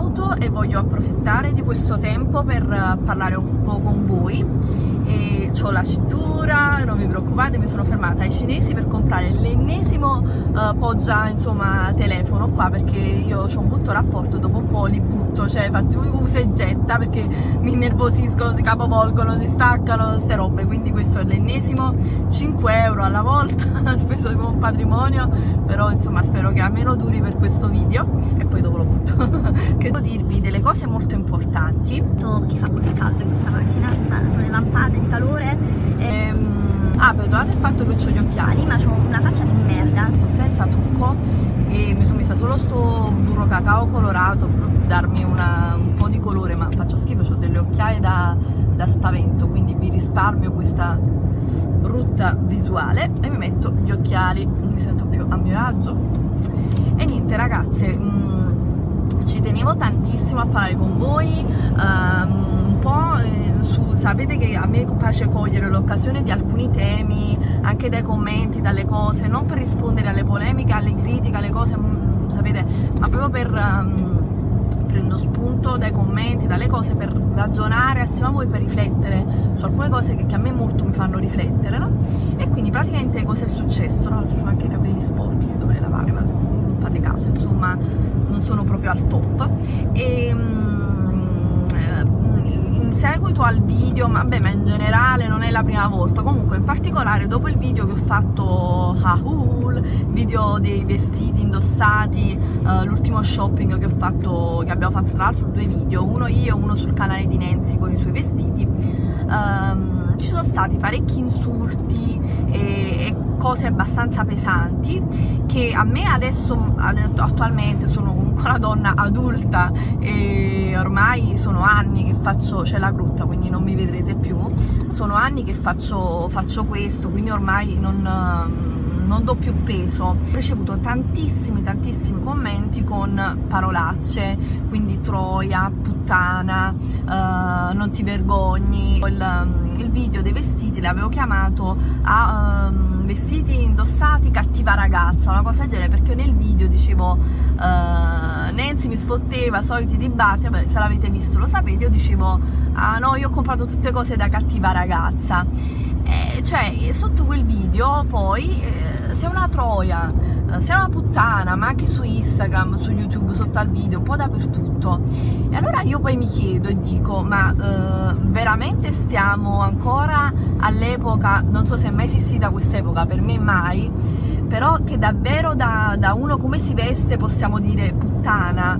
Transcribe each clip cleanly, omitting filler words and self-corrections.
auto e voglio approfittare di questo tempo per parlare un po' con voi. E c'ho la cintura, non vi preoccupate, mi sono fermata ai cinesi per comprare l'ennesimo poggia, insomma, telefono qua, perché io c'ho un brutto rapporto, dopo un po' li butto, cioè faccio usa e getta perché mi innervosiscono, si capovolgono, si staccano, ste robe. Quindi questo è l'ennesimo, 5 euro alla volta, speso tipo un patrimonio, però insomma spero che almeno duri per questo video e poi dopo lo butto. Che devo dirvi delle cose molto importanti. Che fa così caldo in questa macchina, sono le vampate di calore e... perdonate il fatto che ho gli occhiali, ma ho una faccia di merda, sto senza trucco e mi sono messa solo sto burro cacao colorato per darmi un po' di colore, ma faccio schifo, ho delle occhiaie da spavento, quindi vi risparmio questa brutta visuale e mi metto gli occhiali, non mi sento più a mio agio. E niente ragazze, ci tenevo tantissimo a parlare con voi, sapete che a me piace cogliere l'occasione di alcuni temi, anche dai commenti, dalle cose, non per rispondere alle polemiche, alle critiche, alle cose, sapete, ma proprio per prendo spunto dai commenti, dalle cose, per ragionare assieme a voi, per riflettere su alcune cose che a me molto mi fanno riflettere, no? E quindi praticamente cosa è successo? No, ho anche i capelli sporchi, li dovrei lavare, ma fate caso, insomma, non sono proprio al top. E in seguito al video, ma in generale non è la prima volta, comunque in particolare dopo il video che ho fatto haul, video dei vestiti indossati, l'ultimo shopping che ho fatto, che abbiamo fatto tra l'altro 2 video, uno io, uno sul canale di Nancy con i suoi vestiti, ci sono stati parecchi insulti e cose abbastanza pesanti che a me adesso, attualmente sono comunque una donna adulta e ormai sono anni che faccio, c'è la grotta quindi non mi vedrete più, sono anni che faccio questo, quindi ormai non do più peso. Ho ricevuto tantissimi commenti con parolacce, quindi troia, puttana, non ti vergogni. Il video dei vestiti l'avevo chiamato a vestiti indossati cattiva ragazza, una cosa del genere, perché nel video dicevo Nancy mi sfotteva, soliti dibatti, vabbè, se l'avete visto lo sapete, io dicevo ah no, io ho comprato tutte cose da cattiva ragazza. Cioè sotto quel video poi sei una troia, sei una puttana, ma anche su Instagram, su YouTube, sotto al video, un po' dappertutto. E allora io poi mi chiedo e dico, ma veramente stiamo ancora all'epoca, non so se è mai esistita quest'epoca, per me mai, però che davvero da uno come si veste possiamo dire puttana,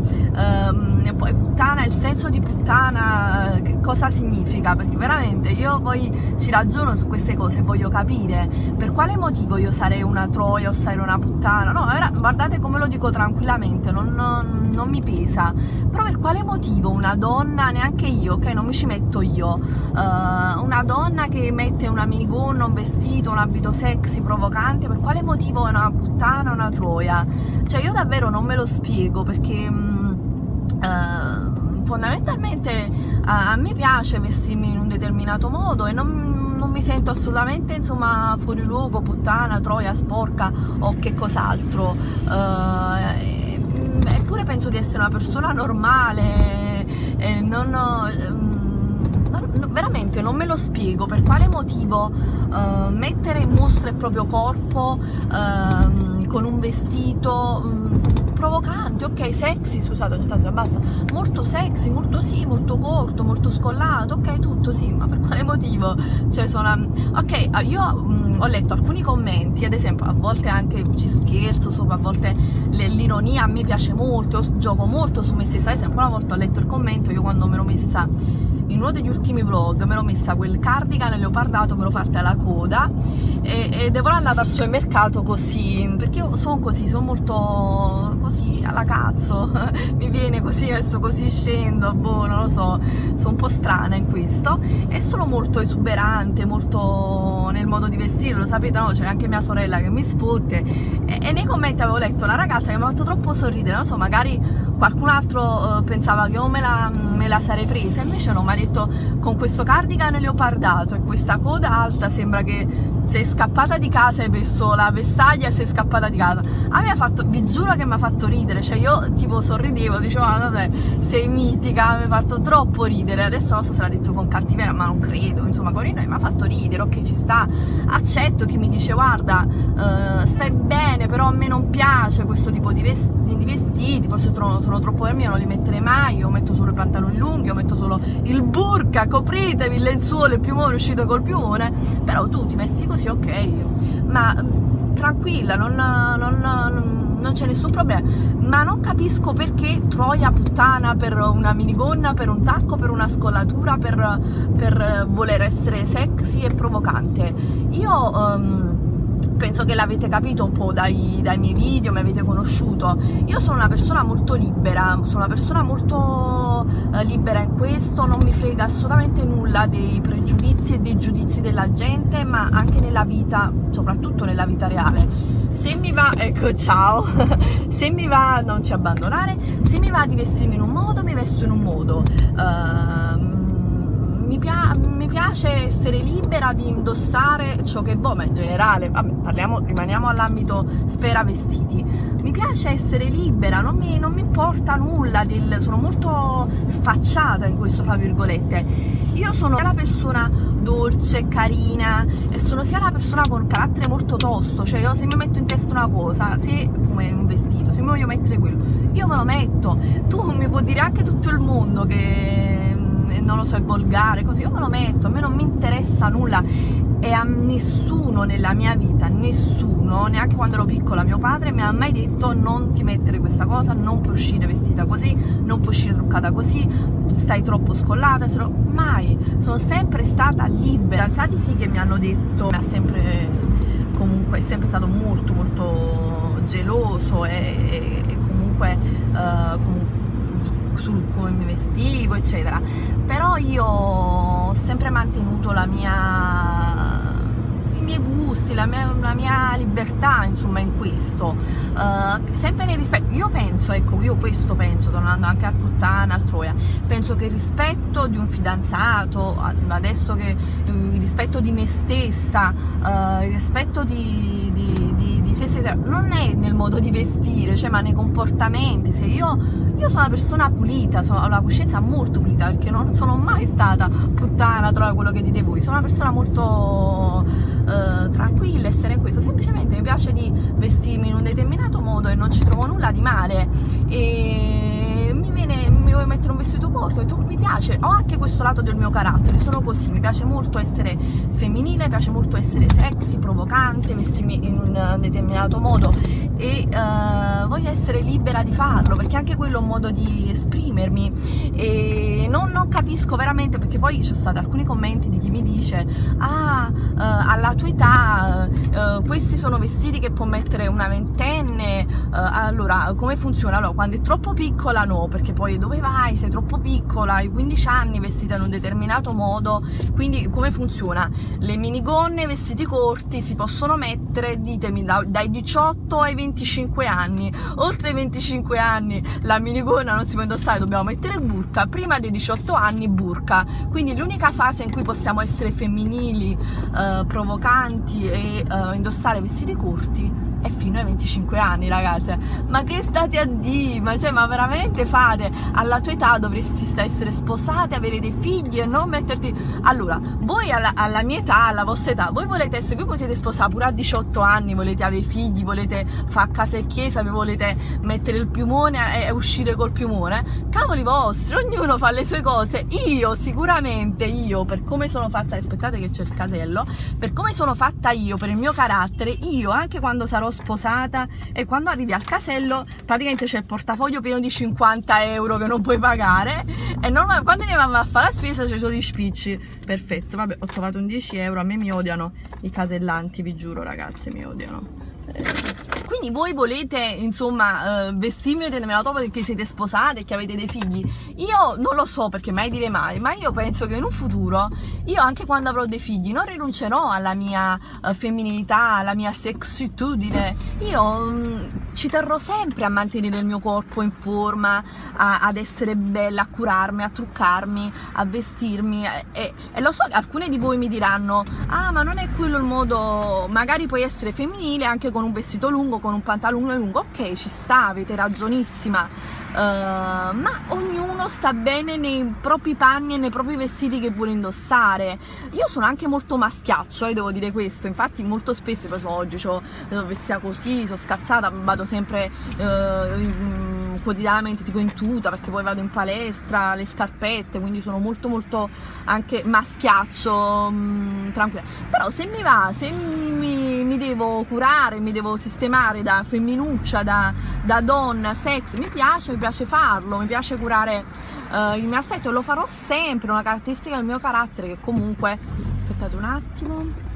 e poi puttana, il senso di puttana, che cosa significa? Perché veramente io poi ci ragiono su queste cose, voglio capire per quale motivo io sarei una troia o sarei una puttana, no, guardate come lo dico tranquillamente, non mi pesa, però per quale motivo una donna, neanche io, ok, non mi ci metto io, una donna che mette una minigonna, un vestito, un abito sexy, provocante, per quale motivo è una puttana, una troia? Cioè io davvero non me lo spiego, perché fondamentalmente a me piace vestirmi in un determinato modo e non mi sento assolutamente, insomma, fuori luogo, puttana, troia, sporca o che cos'altro, eppure penso di essere una persona normale e veramente non me lo spiego per quale motivo mettere in mostra il proprio corpo con un vestito provocante, ok, sexy, scusate, ogni tanto si abbassa, molto sexy, molto sì, molto corto, molto scollato, ok, tutto sì, ma per quale motivo? Cioè ok, io ho letto alcuni commenti, ad esempio, a volte anche ci scherzo sopra, a volte l'ironia a me piace molto, io gioco molto su me stessa, ad esempio una volta ho letto il commento, io quando me l'ho messa in uno degli ultimi vlog, me l'ho messa quel cardigan leopardato, me l'ho fatta alla coda e devo andare al supermercato così, perché io sono così, sono molto così alla cazzo, mi viene così, adesso così scendo, boh, non lo so, sono un po' strana in questo e sono molto esuberante, molto nel modo di vestire, lo sapete, no? C'è anche mia sorella che mi sfotte e nei commenti avevo letto una ragazza che mi ha fatto troppo sorridere, non so, magari qualcun altro pensava che io me la sarei presa, invece no, mi ha detto con questo cardigan leopardato e questa coda alta sembra che sei scappata di casa e vai sola, Vestaglia, sei scappata di casa. A me ha fatto, vi giuro che mi ha fatto ridere, cioè io tipo sorridevo, dicevo ah, vabbè, sei mitica, mi ha fatto troppo ridere. Adesso non so se l'ha detto con cattiveria, ma non credo, insomma con noi mi ha fatto ridere, ok, ci sta, accetto chi mi dice guarda stai bene, però a me non piace questo tipo di vestiti, forse sono troppo per me, non li metterei mai, io metto solo i pantaloni lunghi, io metto solo il burka, copritevi il lenzuolo, il piumone, uscite col piumone, però tu ti vesti così, ok, ma tranquilla, non c'è nessun problema. Ma non capisco perché troia puttana per una minigonna, per un tacco, per una scollatura, per voler essere sexy e provocante. Io penso che l'avete capito un po' dai miei video, mi avete conosciuto. Io sono una persona molto libera, sono una persona molto libera in questo, non mi frega assolutamente nulla dei pregiudizi e dei giudizi della gente, ma anche nella vita, soprattutto nella vita reale. Se mi va, ecco ciao, se mi va non ci abbandonare, se mi va di vestirmi in un modo, mi vesto in un modo. Mi piace essere libera di indossare ciò che voglio, ma in generale, vabbè, rimaniamo all'ambito sfera vestiti. Mi piace essere libera, non mi importa nulla, sono molto sfacciata in questo, fra virgolette. Io sono sia la persona dolce, carina, e sono sia la persona con carattere molto tosto, cioè io se mi metto in testa una cosa, se come un vestito, se mi voglio mettere quello, io me lo metto. Tu mi puoi dire anche tutto il mondo che non lo so, è volgare, così, io me lo metto, a me non mi interessa nulla. E a nessuno nella mia vita, nessuno, neanche quando ero piccola, mio padre mi ha mai detto non ti mettere questa cosa, non puoi uscire vestita così, non puoi uscire truccata così, stai troppo scollata, mai, sono sempre stata libera. Danzati sì che mi hanno detto, mi ha sempre, comunque è sempre stato molto molto geloso e comunque sul come mi vestivo eccetera, però io ho sempre mantenuto i miei gusti, la mia libertà insomma in questo, sempre nel rispetto. Io penso, ecco, io questo penso, tornando anche al puttana, al troia, penso che il rispetto di un fidanzato, adesso che il rispetto di me stessa, il rispetto di se stessa non è nel modo di vestire, cioè, ma nei comportamenti. Se io sono una persona pulita, ho la coscienza molto pulita, perché non sono mai stata puttana, troia, quello che dite voi. Sono una persona molto tranquilla, essere questo, semplicemente mi piace di vestirmi in un determinato modo e non ci trovo nulla di male. E mi voglio mettere un vestito corto, mi piace, ho anche questo lato del mio carattere, sono così, mi piace molto essere femminile, mi piace molto essere sexy, provocante, vestirmi in un determinato modo e voglio essere libera di farlo, perché anche quello è un modo di esprimermi. E non capisco veramente, perché poi ci sono stati alcuni commenti di chi mi dice ah, alla tua età questi sono vestiti che può mettere una ventenne, allora come funziona? Allora, quando è troppo piccola no, perché poi dove vai? Sei troppo piccola, hai 15 anni, vestita in un determinato modo, quindi come funziona? Le minigonne, vestiti corti si possono mettere, ditemi, dai 18 ai 25 anni, oltre ai 25 anni la minigonna non si può indossare, dobbiamo mettere il burka, prima dei 18 anni burka, quindi l'unica fase in cui possiamo essere femminili, provocanti e indossare vestiti corti è fino ai 25 anni, ragazze. Ma che state a dire? Ma veramente fate? Alla tua età dovresti essere sposate, avere dei figli e non metterti. Allora, voi alla mia età, alla vostra età, voi volete essere, voi potete sposare pure a 18 anni, volete avere figli, volete fare casa e chiesa, vi volete mettere il piumone e uscire col piumone. Cavoli vostri, ognuno fa le sue cose. Io sicuramente, io per come sono fatta, aspettate che c'è il casello, per come sono fatta io, per il mio carattere, io anche quando sarò sposata, e quando arrivi al casello praticamente c'è il portafoglio pieno di 50 euro che non puoi pagare, e quando andiamo a fare la spesa ci sono gli spicci. Perfetto, vabbè, ho trovato un 10 euro. A me mi odiano i casellanti, vi giuro ragazzi, mi odiano. Quindi voi volete, insomma, vestirmi o tenermela dopo perché siete sposate e che avete dei figli? Io non lo so, perché mai dire mai, ma io penso che in un futuro, io anche quando avrò dei figli, non rinuncerò alla mia femminilità, alla mia sexitudine. Io ci terrò sempre a mantenere il mio corpo in forma, ad essere bella, a curarmi, a truccarmi, a vestirmi. E lo so che alcune di voi mi diranno: ah, ma non è quello il modo, magari puoi essere femminile anche con un vestito lungo, con un pantalone lungo. Ok, ci sta, avete ragionissima, ma ognuno sta bene nei propri panni e nei propri vestiti che vuole indossare. Io sono anche molto maschiaccio, devo dire questo. Infatti molto spesso, oggi sono vestita così, sono scazzata, vado sempre quotidianamente tipo in tuta, perché poi vado in palestra, le scarpette, quindi sono molto anche maschiaccio, tranquilla. Però se mi va, se mi devo curare, mi devo sistemare da femminuccia, da donna sexy, mi piace farlo, mi piace curare il mio aspetto, lo farò sempre, una caratteristica del mio carattere che comunque, aspettate un attimo,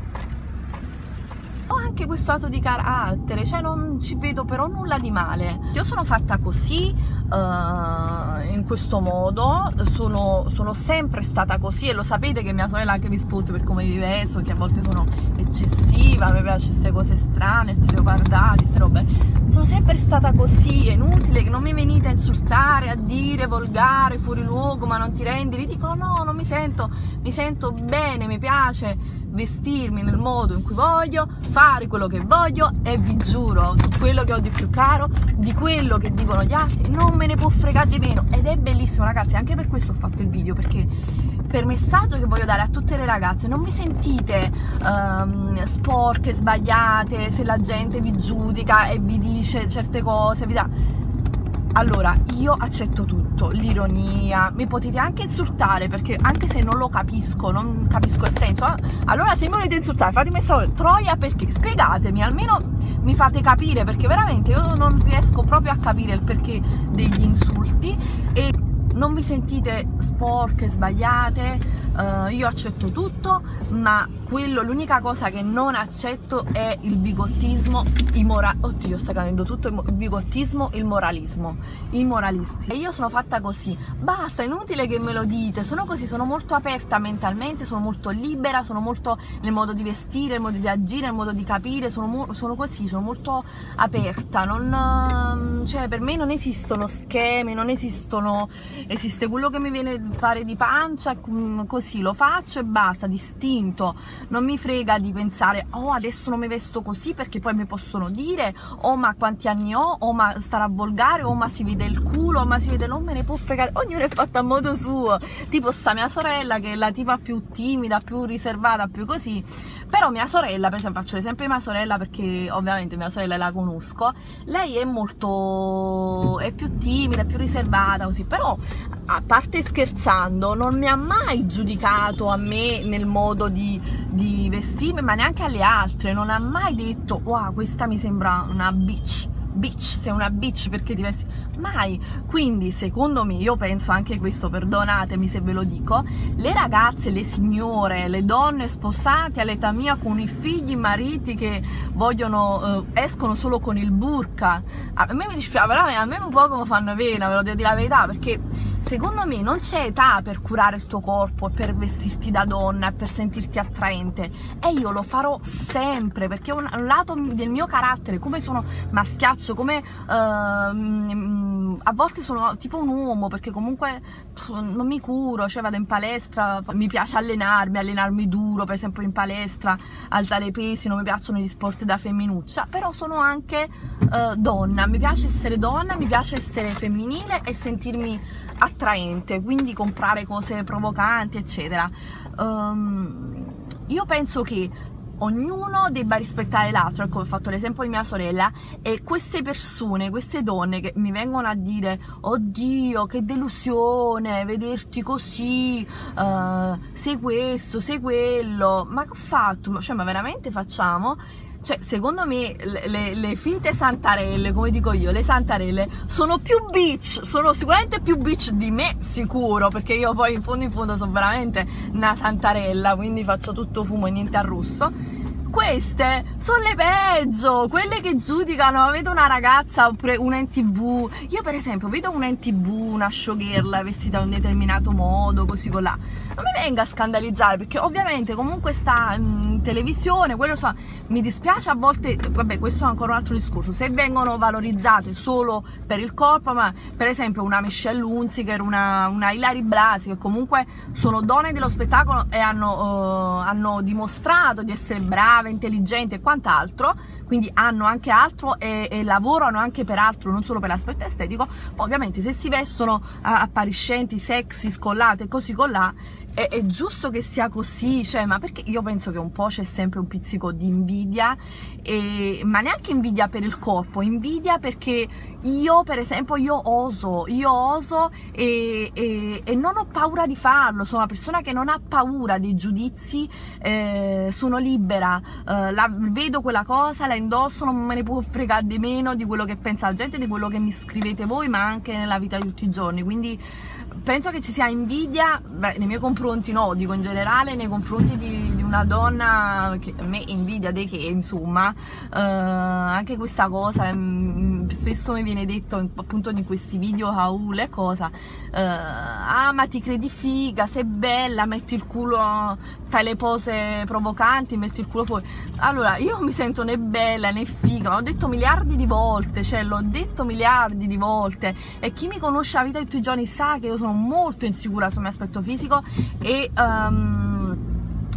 ho anche questo lato di carattere, cioè non ci vedo però nulla di male. Io sono fatta così, in questo modo sono sempre stata così, e lo sapete che mia sorella anche mi sfotte per come mi vesto, che a volte sono eccessiva, mi piace queste cose strane, stereotipate, queste robe. Sono sempre stata così, è inutile che non mi venite a insultare, a dire volgare, fuori luogo, ma non ti rendi. Li dico: no, non mi sento bene, mi piace vestirmi nel modo in cui voglio, fare quello che voglio, e vi giuro, su quello che ho di più caro, di quello che dicono gli altri, non me ne può fregare di meno. Ed è bellissimo, ragazzi, anche per questo ho fatto il video, perché per messaggio che voglio dare a tutte le ragazze: non mi sentite sporche, sbagliate, se la gente vi giudica e vi dice certe cose, vi dà. Allora, io accetto tutto, l'ironia, mi potete anche insultare, perché anche se non lo capisco, non capisco il senso, allora se mi volete insultare fatemi sapere, troia, perché spiegatemi, almeno mi fate capire, perché veramente io non riesco proprio a capire il perché degli insulti. E non vi sentite sporche, sbagliate, io accetto tutto, ma l'unica cosa che non accetto è il bigottismo, oddio, sta cadendo tutto, il bigottismo, il moralismo, i moralisti. E io sono fatta così, basta, è inutile che me lo dite, sono così, sono molto aperta mentalmente, sono molto libera, sono molto nel modo di vestire, nel modo di agire, nel modo di capire, sono così, sono molto aperta, cioè per me non esistono schemi, esiste quello che mi viene a fare di pancia, così lo faccio e basta, distinto. Non mi frega di pensare: oh, adesso non mi vesto così perché poi mi possono dire, oh ma quanti anni ho, oh ma starà volgare, oh ma si vede il culo, oh ma si vede. Non me ne può fregare, ognuno è fatto a modo suo. Tipo sta mia sorella, che è la tipa più timida, più riservata, più così. Però mia sorella, per esempio, faccio l'esempio di mia sorella perché ovviamente mia sorella la conosco, lei è molto, è più timida, è più riservata così, però a parte scherzando non mi ha mai giudicato a me nel modo di vestirmi, ma neanche alle altre, non ha mai detto: wow, questa mi sembra una bitch, sei una bitch perché ti vesti, mai. Quindi secondo me, io penso anche questo, perdonatemi se ve lo dico, le ragazze, le signore, le donne sposate all'età mia con i figli, mariti che vogliono, escono solo con il burka, a me mi dispiace, però a me un po' come fanno pena, ve lo devo dire la verità, perché secondo me non c'è età per curare il tuo corpo, per vestirti da donna, per sentirti attraente. E io lo farò sempre, perché è un lato del mio carattere, come sono maschiaccio, come a volte sono tipo un uomo, perché comunque non mi curo, cioè vado in palestra, mi piace allenarmi duro, per esempio in palestra, alzare i pesi, non mi piacciono gli sport da femminuccia, però sono anche donna, mi piace essere donna, mi piace essere femminile e sentirmi attraente, quindi comprare cose provocanti eccetera. Io penso che ognuno debba rispettare l'altro, ecco, ho fatto l'esempio di mia sorella, e queste persone, queste donne che mi vengono a dire: oddio, che delusione vederti così, sei questo, sei quello, ma che ho fatto? Cioè, ma veramente facciamo? Cioè, secondo me le finte santarelle, come dico io, le santarelle sono più bitch, sono sicuramente più bitch di me, sicuro, perché io poi in fondo sono veramente una santarella, quindi faccio tutto fumo e niente arrosto. queste sono le peggio, quelle che giudicano. Vedo una ragazza oppure una in TV, io per esempio vedo una in TV, una showgirl vestita in un determinato modo, così con là, non mi venga a scandalizzare, perché ovviamente comunque sta in televisione, quello so, mi dispiace a volte, vabbè questo è ancora un altro discorso, se vengono valorizzate solo per il corpo, ma per esempio una Michelle Hunziker, una Hilary Brasi, che comunque sono donne dello spettacolo e hanno dimostrato di essere brave, intelligenti e quant'altro, quindi hanno anche altro e lavorano anche per altro, non solo per l'aspetto estetico. Poi ovviamente se si vestono appariscenti, sexy, scollate e così con là, è giusto che sia così, cioè, ma perché io penso che un po' c'è sempre un pizzico di invidia, ma neanche invidia per il corpo, invidia perché io per esempio io oso e non ho paura di farlo, sono una persona che non ha paura dei giudizi, sono libera, vedo quella cosa, la indosso, non me ne può fregare di meno di quello che pensa la gente, di quello che mi scrivete voi, ma anche nella vita di tutti i giorni, quindi penso che ci sia invidia, beh, nei miei confronti no, dico in generale nei confronti di una donna che a me invidia di che, insomma, anche questa cosa spesso mi viene detto appunto in questi video haul e cosa, ah ma ti credi figa, sei bella, metti il culo, fai le pose provocanti, metti il culo fuori. Allora io non mi sento né bella né figa, l'ho detto miliardi di volte, cioè l'ho detto miliardi di volte, e chi mi conosce la vita di tutti i giorni sa che io sono molto insicura sul mio aspetto fisico e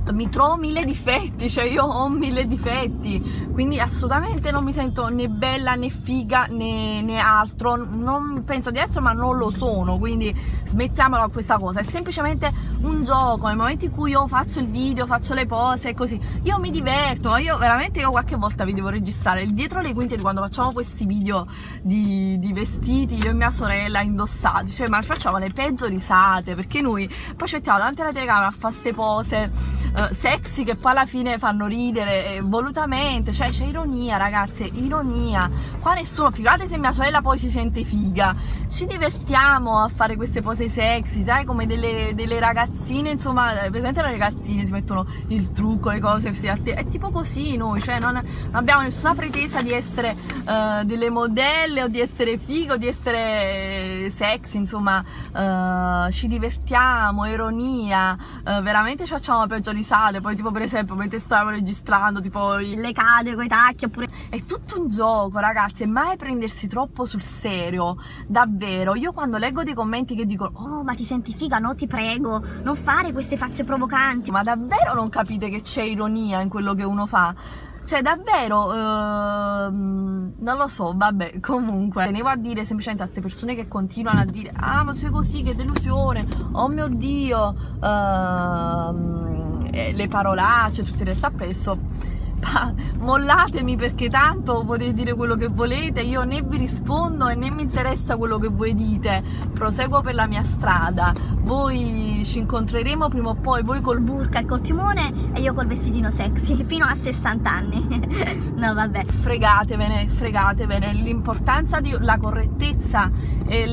mi trovo mille difetti, cioè io ho mille difetti, quindi assolutamente non mi sento né bella né figa né altro, non penso di essere, ma non lo sono, quindi smettiamola con questa cosa, è semplicemente un gioco. Nel momento in cui io faccio il video, faccio le pose e così, io mi diverto, io veramente, io qualche volta vi devo registrare il dietro le quinte di quando facciamo questi video di vestiti, io e mia sorella indossati, cioè ma facciamo le peggio risate, perché noi poi ci mettiamo davanti alla telecamera a fare ste pose sexy che poi alla fine fanno ridere volutamente, cioè c'è ironia, ragazze, ironia qua, nessuno, figurate se mia sorella poi si sente figa, ci divertiamo a fare queste pose sexy, sai, come delle ragazzine, insomma, presente le ragazzine si mettono il trucco, le cose, è tipo così noi, cioè non abbiamo nessuna pretesa di essere delle modelle o di essere figo o di essere sexy, insomma, ci divertiamo, ironia, veramente ci facciamo la peggiore risate, poi tipo per esempio mentre stavo registrando tipo le cade coi tacchi, oppure è tutto un gioco, ragazzi, e mai prendersi troppo sul serio, davvero. Io quando leggo dei commenti che dicono "Oh, ma ti senti figa? No, ti prego, non fare queste facce provocanti", ma davvero non capite che c'è ironia in quello che uno fa? Cioè davvero, non lo so, vabbè, comunque tenevo a dire semplicemente a queste persone che continuano a dire "Ah, ma sei così, che delusione, oh mio Dio", le parolacce, tutte le stappesso, mollatemi, perché tanto potete dire quello che volete, io né vi rispondo e né mi interessa quello che voi dite, proseguo per la mia strada, voi ci incontreremo prima o poi, voi col burka e col piumone e io col vestitino sexy fino a 60 anni no vabbè, fregatevene, fregatevene, l'importanza della correttezza e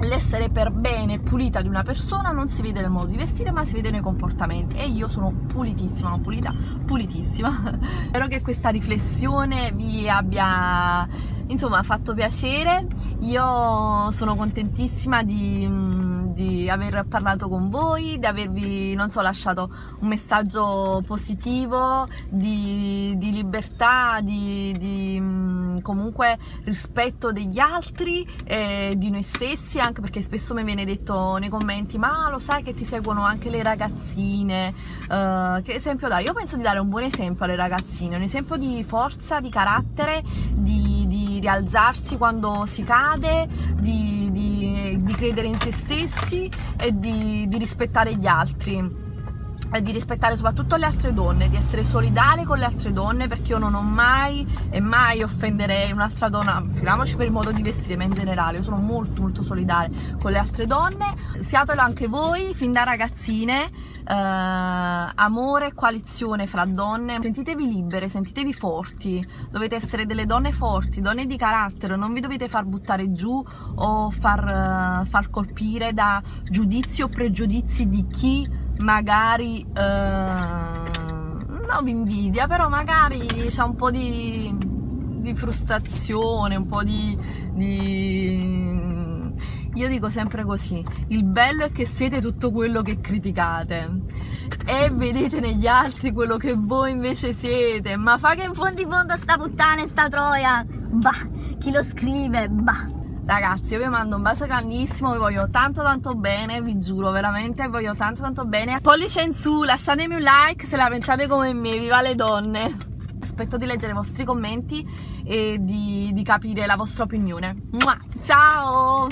l'essere per bene pulita di una persona non si vede nel modo di vestire, ma si vede nei comportamenti, e io sono pulitissima, non pulita, pulitissima spero che questa riflessione vi abbia, insomma, fatto piacere. Io sono contentissima di aver parlato con voi, di avervi, non so, lasciato un messaggio positivo di libertà, di comunque rispetto degli altri, di noi stessi, anche perché spesso mi viene detto nei commenti "Ma lo sai che ti seguono anche le ragazzine, che esempio dai?" Io penso di dare un buon esempio alle ragazzine, un esempio di forza, di carattere, di rialzarsi quando si cade, di credere in se stessi e di rispettare gli altri, e di rispettare soprattutto le altre donne, di essere solidale con le altre donne, perché io non ho mai e mai offenderei un'altra donna, figuriamoci per il modo di vestire, ma in generale io sono molto molto solidale con le altre donne. Siatelo anche voi fin da ragazzine, amore e coalizione fra donne, sentitevi libere, sentitevi forti, dovete essere delle donne forti, donne di carattere, non vi dovete far buttare giù o far colpire da giudizi o pregiudizi di chi magari non vi invidia, però magari c'è un po' di frustrazione, un po' di... Io dico sempre così: il bello è che siete tutto quello che criticate e vedete negli altri quello che voi invece siete. Ma fa che in fondo sta puttana e sta troia, bah, chi lo scrive, bah. Ragazzi, io vi mando un bacio grandissimo, vi voglio tanto tanto bene, vi giuro, veramente vi voglio tanto tanto bene. Pollice in su, lasciatemi un like se la pensate come me, viva le donne. Aspetto di leggere i vostri commenti e di capire la vostra opinione. Mua, ciao!